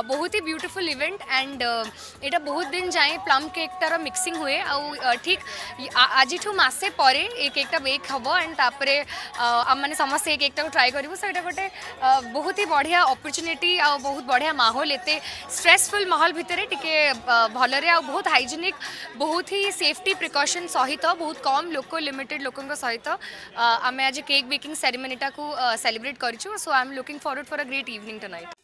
बहुत ही beautiful event and एटा बहुत दिन जाए प्लम केकटार मिक्सिंग हुए आ ठीक आज मसे पर केकटा बेक हम एंड आम मैंने समस्ते केकटा ट्राए करूँ सो ये गोटे बहुत ही बढ़िया अपरच्युनिटी आ बहुत बढ़िया माहौल एत स्ट्रेसफुल माहौल भितर टे भलरे आ बहुत हाइजेनिक बहुत ही सेफ्टी प्रिकॉशन सहित बहुत कम लोक लिमिटेड लोक सहित आम आज केक बेकिंग सेरेमनीटा को सेलिब्रेट करो so I am looking forward for a great evening tonight.